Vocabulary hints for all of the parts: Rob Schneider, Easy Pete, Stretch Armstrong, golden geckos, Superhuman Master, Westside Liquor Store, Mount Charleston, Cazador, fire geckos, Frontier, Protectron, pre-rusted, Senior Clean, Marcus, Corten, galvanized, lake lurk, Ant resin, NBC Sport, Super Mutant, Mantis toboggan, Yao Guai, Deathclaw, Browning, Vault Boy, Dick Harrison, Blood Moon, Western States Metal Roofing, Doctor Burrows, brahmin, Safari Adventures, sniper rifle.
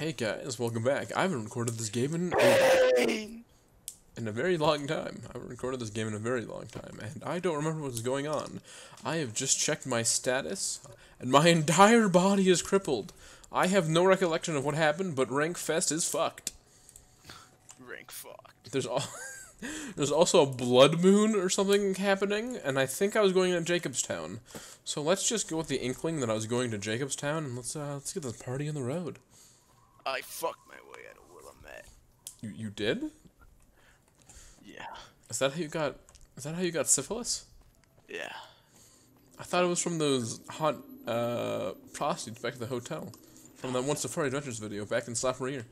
Hey guys, welcome back. I haven't recorded this game in a very long time. I haven't recorded this game in a very long time, and I don't remember what's going on. I have just checked my status, and my entire body is crippled. I have no recollection of what happened, but Rank Fest is fucked. Rank fucked. There's also a Blood Moon or something happening, and I think I was going to Jacobstown. So let's just go with the inkling that I was going to Jacobstown, and let's get this party on the road. I fucked my way out of Willamette. You did? Yeah. Is that how you got syphilis? Yeah. I thought it was from those hot prostitutes back at the hotel. From that one Safari Adventures video back in sophomore year.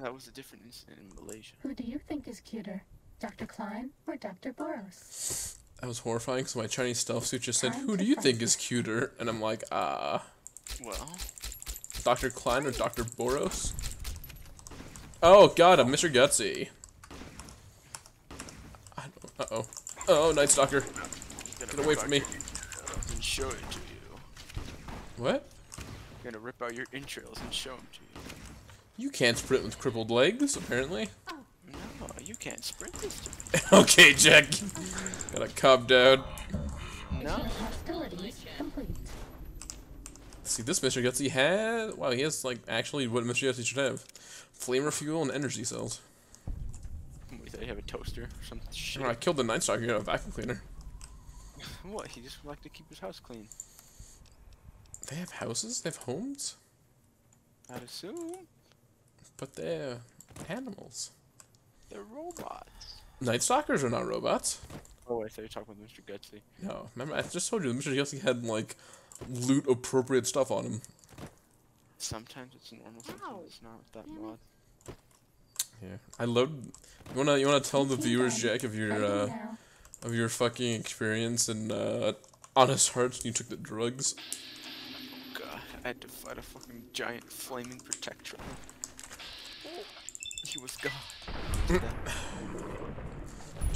That was a different incident in Malaysia. Who do you think is cuter? Doctor Klein or Doctor Burrows? That was horrifying because my Chinese stealth suit just said, "Who do you think is cuter?" And I'm like, well, Dr. Klein or Dr. Burrows? Oh god, I'm Mr. Gutsy. Uh-oh. Oh, Night Stalker. Get away from me. And show it to you. What? I'm gonna rip out your entrails and show them to you. You can't sprint with crippled legs, apparently. No, you can't sprint this time. Okay, Jack. Gotta calm down. No. See, this Mr. Gutsy has... Wow, he has, like, actually what Mr. Gutsy should have. Flamer fuel and energy cells. Wait, did he have a toaster or some shit? No, I killed the Night Stalker out of a vacuum cleaner. What? He just liked to keep his house clean. They have houses? They have homes? I'd assume. But they're animals. They're robots. Night Stalkers are not robots. Oh, wait, so you're talking with Mr. Gutsy. No, remember, I just told you Mr. Gutsy had, like... loot appropriate stuff on him. Sometimes it's normal, sometimes it's not with that mod. Yeah. I love you wanna tell the viewers, Jack, of your fucking experience and Honest Hearts when you took the drugs. Oh god, I had to fight a fucking giant flaming Protectron. He was gone. Did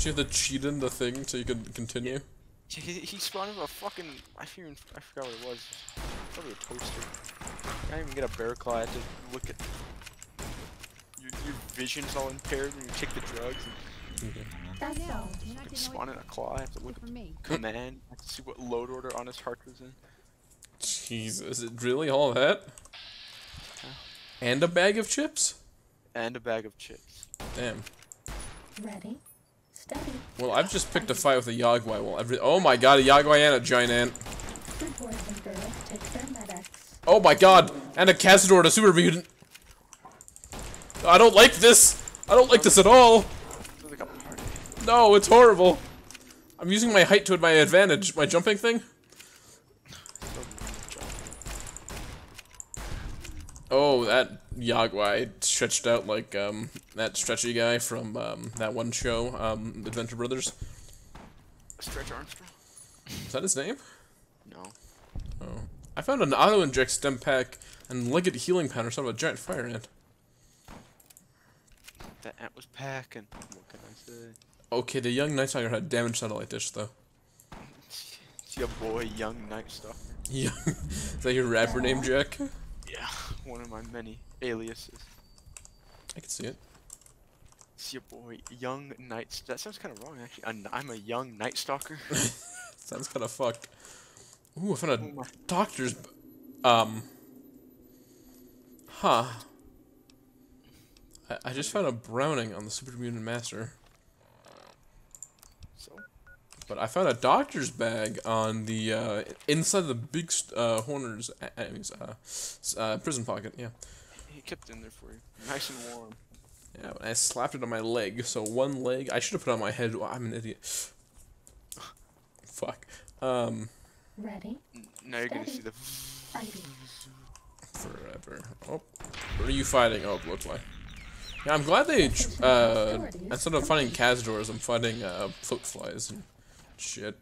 you have to cheat in the thing so you could continue? Yeah. He spawned him a fucking... I forgot what it was. Probably a toaster. I didn't even get a bear claw. I had to look at... Your vision's all impaired when you take the drugs. And I spawn in a claw. I have to look at the command. I have to see what load order on his heart was in. Jesus, it really all that? Yeah. And a bag of chips? And a bag of chips. Damn. Ready? Well, I've just picked a fight with a Yao Guai. Well, oh my god, a Yao Guai and a giant ant. Oh my god, and a Cazador and a Super Mutant. I don't like this. I don't like this at all. No, it's horrible. I'm using my height to my advantage. My jumping thing. Oh, that Yao Guai stretched out like that stretchy guy from that one show, Adventure Brothers. Stretch Armstrong? Is that his name? No. Oh. I found an auto-inject stem pack and Liggett healing powder, son of a giant fire ant. That ant was packing. What can I say? Okay, the young Night Stalker had a damaged satellite dish, though. It's your boy, young Night Stalker. Yeah. Is that your rapper name, Jack? Yeah, one of my many aliases. I can see it. It's your boy, young Night... That sounds kind of wrong, actually. I'm a young Night Stalker. Sounds kind of fucked. Ooh, I found a doctor's... Huh. I just found a Browning on the Superhuman Master. So? But I found a doctor's bag on the, inside the Big Horner's prison pocket, yeah. He kept it in there for you. Nice and warm. Yeah, I slapped it on my leg, so one leg... I should have put it on my head. Oh, I'm an idiot. Fuck. Ready? Now you're gonna see the... Forever. Oh. What are you fighting? Oh, bloatfly. Yeah, I'm glad they, instead of fighting Cazadors, I'm fighting, bloatflies. Shit.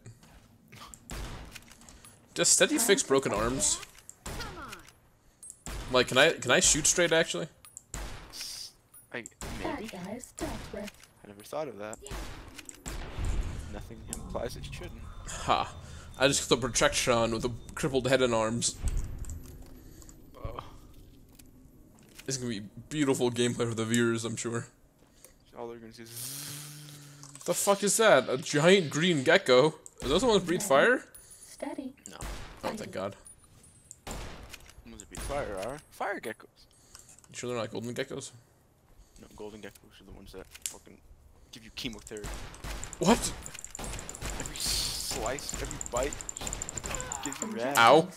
Does steady fix broken arms? Like, can I shoot straight actually? Maybe. I never thought of that. Nothing implies it shouldn't. Ha! I just got the Protectron with a crippled head and arms. It's gonna be beautiful gameplay for the viewers, I'm sure. All they're gonna see is... The fuck is that? A giant green gecko? Is that someone that breathed fire? Steady. No. Oh, thank God. Ones that breathe fire are fire geckos. You sure they're not golden geckos? No, golden geckos are the ones that fucking give you chemotherapy. What? Every slice, every bite, gives you red. Ow.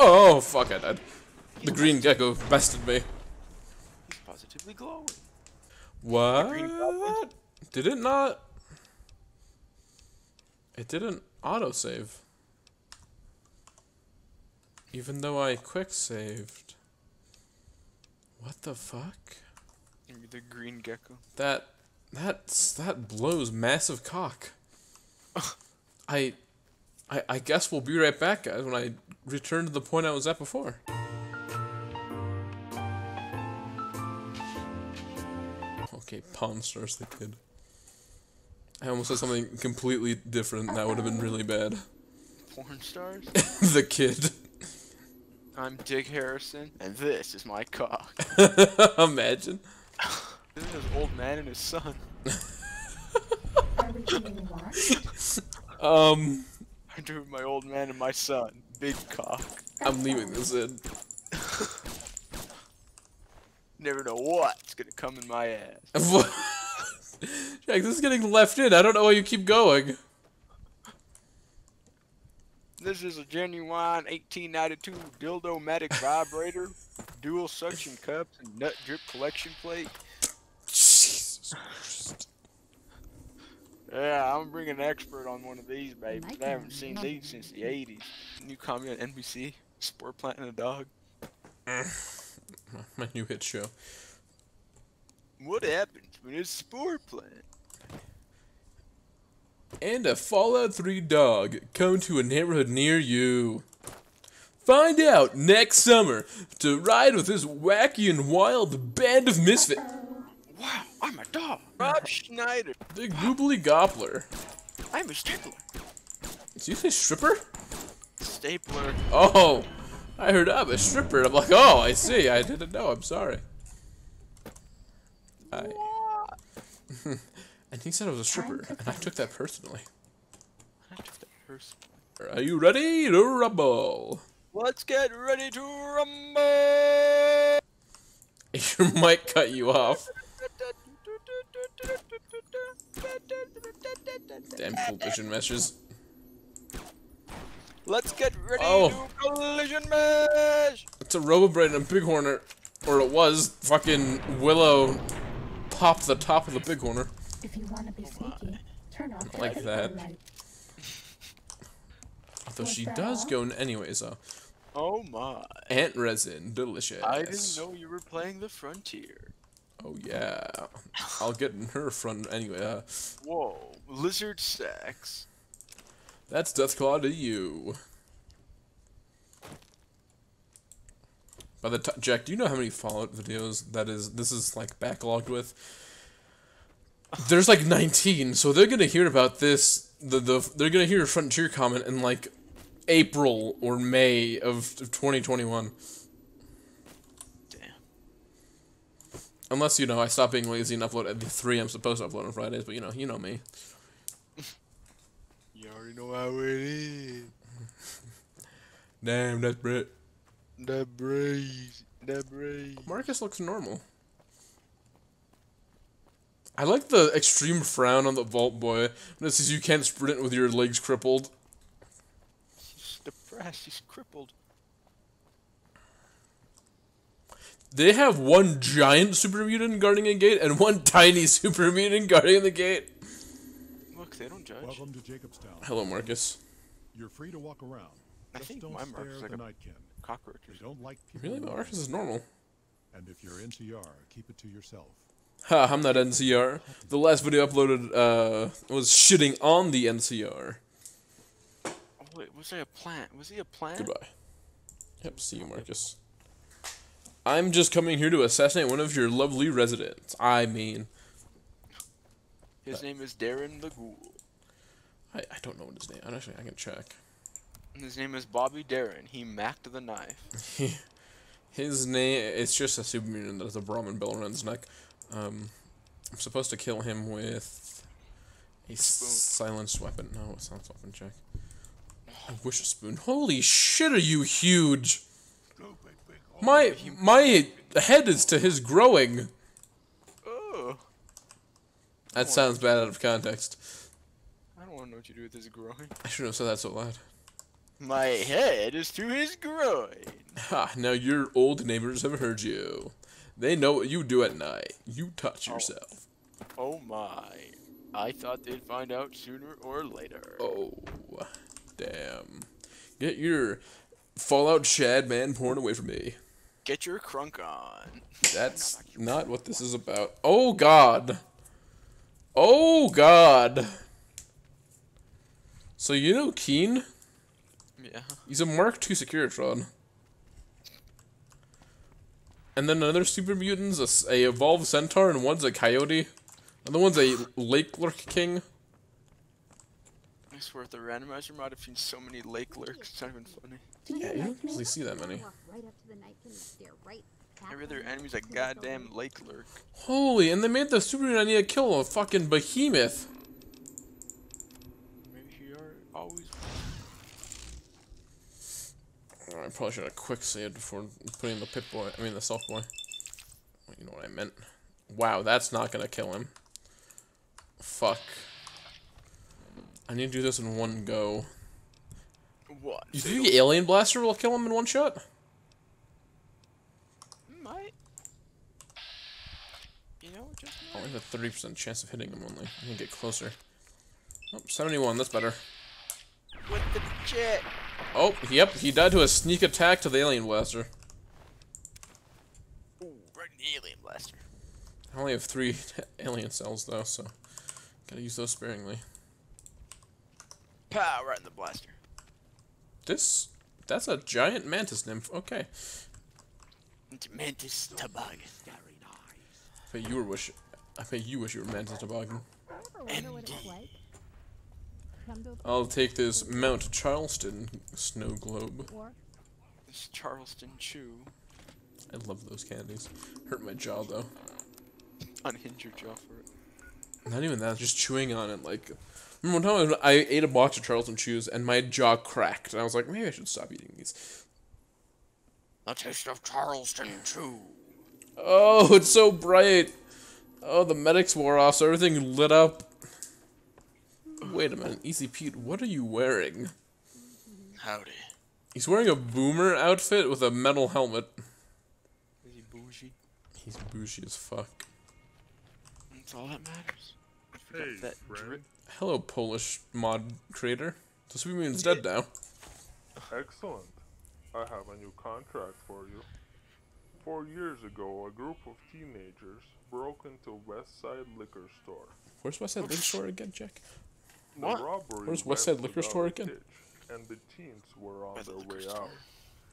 Oh, fuck, I died. The green gecko bested me. He's positively glowing. What? Did it not? It didn't autosave. Even though I quick saved. What the fuck? The green gecko. That blows massive cock. I guess we'll be right back, guys, when I return to the point I was at before. Okay, Pawn Stars the Kid. I almost said something completely different, that would have been really bad. Porn Stars? The Kid. I'm Dick Harrison, and this is my cock. Imagine. This is an old man and his son. I drew my old man and my son. Big cock. I'm leaving this in. Never know what's gonna come in my ass. Jack, this is getting left in. I don't know why you keep going. This is a genuine 1892 Dildo Matic vibrator, dual suction cups, and nut drip collection plate. Jesus Christ. Yeah, I'm bringing an expert on one of these, baby. I haven't seen these since the 80s. New comedy on NBC Sport, planting a dog. My new hit show. What happens when it's spore plant? And a Fallout 3 dog come to a neighborhood near you. Find out next summer to ride with this wacky and wild band of misfits. Wow, I'm a dog. Rob Schneider. The Goobly Gobler. I'm a stapler. Did you say stripper? Stapler. Oh. I heard I'm a stripper, and I'm like, oh, I see, I didn't know, I'm sorry. And he said I was a stripper, and I took that personally. Are you ready to rumble? Let's get ready to rumble! Your mic cut you off. Damn cool vision meshes. Let's get ready to collision mesh! It's a Robobraid and a Big Horner. Or it was. Fucking Willow popped the top of the Big Horner. If you want to be sneaky, turn off the like that. Although she does go in anyways, though. Oh my. Ant resin. Delicious. I didn't know you were playing the Frontier. Oh yeah. I'll get in her front anyway. Whoa. Lizard sex. That's Deathclaw to you. By the time, Jack, do you know how many Fallout videos this is like backlogged with? There's like 19, so they're gonna hear about this. They're gonna hear a Frontier comment in like April or May of 2021. Damn. Unless I stop being lazy and upload at the 3 I'm supposed to upload on Fridays, but you know me. You already know how it is. Damn, that's Brett. That breeze. That breeze. Marcus looks normal. I like the extreme frown on the Vault Boy when it says you can't sprint with your legs crippled. He's depressed. He's crippled. They have one giant super mutant guarding a gate and one tiny super mutant guarding the gate. They don't judge. Welcome to Jacobstown. Hello, Marcus. You're free to walk around. I think my Marcus is like a cockroach. Don't like people. Really, Marcus is normal. And if you're NCR, keep it to yourself. Ha! I'm not NCR. The last video uploaded was shitting on the NCR. Oh wait, was there a plant? Was he a plant? Goodbye. Yep. See you, Marcus. I'm just coming here to assassinate one of your lovely residents. I mean. His name is Darren the Ghoul. I don't know what his name is. Actually, I can check. His name is Bobby Darren. He macked the knife. His name, it's just a super mutant that has a Brahmin bell around his neck. I'm supposed to kill him with a silenced weapon. No, it's not a weapon check. I wish a spoon. Holy shit, are you huge? My head is to his growing. That sounds bad out of context. I don't want to know what you do with his groin. I shouldn't have said that so loud. My head is to his groin. Ha, now your old neighbors have heard you. They know what you do at night. You touch yourself. Oh my. I thought they'd find out sooner or later. Oh, damn. Get your Fallout Shad man porn away from me. Get your crunk on. That's not what this is about. Oh god. Oh god. So you know Keen? Yeah. He's a Mark II Securitron. And then another super mutant's a evolved centaur, and one's a coyote. Another one's a lake lurk king. I swear, the randomizer might have seen so many lake lurks. It's not even funny. Yeah, you don't usually see that many. Every other enemy's a goddamn lake lurk. Holy, and they made the super mutant idea kill a fucking behemoth. Maybe you are always. I probably should have quick saved before putting the Pip-Boy, I mean the Soft Boy. You know what I meant. Wow, that's not gonna kill him. Fuck. I need to do this in one go. What? You think the alien blaster will kill him in one shot? Might. You know, just might. I only have a 30% chance of hitting him only. I can get closer. Oh, 71, that's better. What the shit? Oh, yep, he died to a sneak attack to the alien blaster. Ooh, right in the alien blaster. I only have 3 alien cells, though, so gotta use those sparingly. Pow, right in the blaster. This... that's a giant mantis nymph, okay. Mantis toboggan. I bet you wish you were mantis toboggan. MD. I'll take this Mount Charleston snow globe. This Charleston Chew. I love those candies. Hurt my jaw though. Unhinge your jaw for it. Not even that, just chewing on it. Like, remember one time I ate a box of Charleston Chews and my jaw cracked, and I was like, maybe I should stop eating these. The taste of Charleston Chew. Oh, it's so bright. Oh, the medics wore off, so everything lit up. Wait a minute, Easy Pete, what are you wearing? Howdy. He's wearing a boomer outfit with a metal helmet. Is he bougie? He's bougie as fuck. That's all that matters. Hey, that friend. Hello, Polish mod creator. The Super Mutant dead now. Excellent. I have a new contract for you. 4 years ago, a group of teenagers broke into Westside Liquor Store. Where's Westside Liquor Store again, Jack? Where's Westside Liquor Store again? And the teens were on their way out.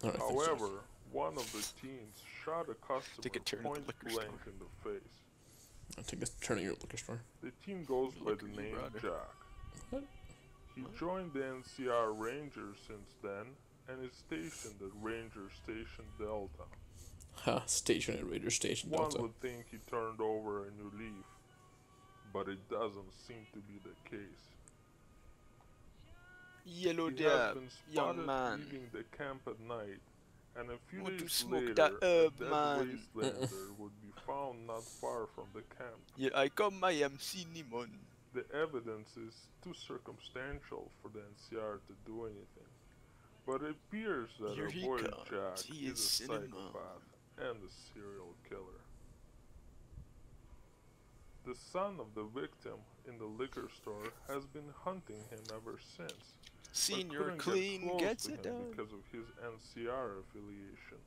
Right, however, one of the teens shot a customer point blank in the face. I'll take a turn at your liquor store. The team goes by the name Jack. What? He joined the NCR Rangers since then, and is stationed at Ranger Station Delta. Ha, stationed at Ranger Station Delta. One would think he turned over a new leaf, but it doesn't seem to be the case. Yellow Dab, young man. Leaving the camp at night, and a few days later, that wastelander would be found not far from the camp. Yeah, I come, I am Cinnamon. The evidence is too circumstantial for the NCR to do anything, but it appears that a boy Jack is a psychopath and a serial killer. The son of the victim in the liquor store has been hunting him ever since. Senior Clean gets it done because of his NCR affiliation.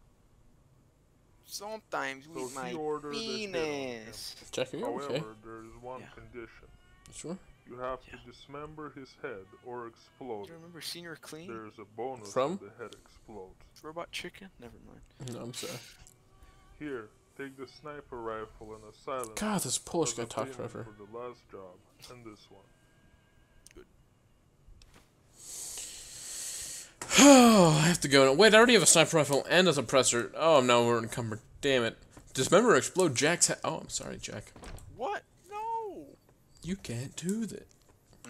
Sometimes with my penis. However, there is one condition. Sure. You have to dismember his head or explode. Do you remember Senior Clean? There is a bonus from the head explodes. Robot Chicken? Never mind. No, I'm sorry. Here, take the sniper rifle and a silencer. God, this Polish guy talked forever. For the last job and this one. Oh, I have to go. Wait, I already have a sniper rifle and a suppressor. Oh, no, we're encumbered. Damn it. Dismember or explode Jack's head. Oh, I'm sorry, Jack. What? No. You can't do this.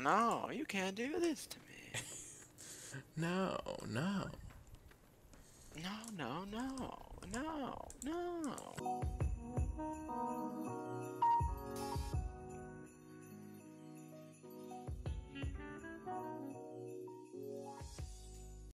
No, you can't do this to me. No, no. No, no, no, no, no.